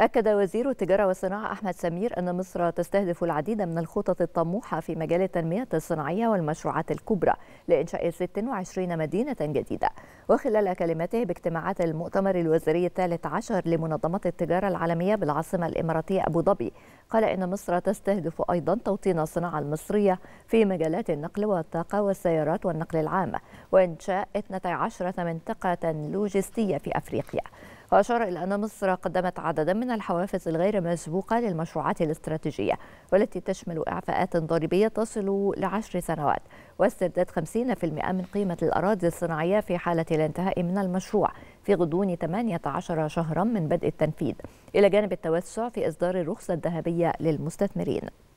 أكد وزير التجارة والصناعة أحمد سمير أن مصر تستهدف العديد من الخطط الطموحة في مجال التنمية الصناعية والمشروعات الكبرى لإنشاء 26 مدينة جديدة. وخلال كلمته باجتماعات المؤتمر الوزاري ال13 لمنظمة التجارة العالمية بالعاصمة الإماراتية أبو ظبي، قال إن مصر تستهدف أيضا توطين الصناعة المصرية في مجالات النقل والطاقة والسيارات والنقل العام، وإنشاء 12 منطقة لوجستية في أفريقيا. وأشار إلى أن مصر قدمت عددا من الحوافز الغير مسبوقة للمشروعات الاستراتيجية، والتي تشمل إعفاءات ضريبية تصل ل10 سنوات، واسترداد 50% من قيمة الأراضي الصناعية في حالة الانتهاء من المشروع في غضون 18 شهرا من بدء التنفيذ، إلى جانب التوسع في إصدار الرخصة الذهبية للمستثمرين.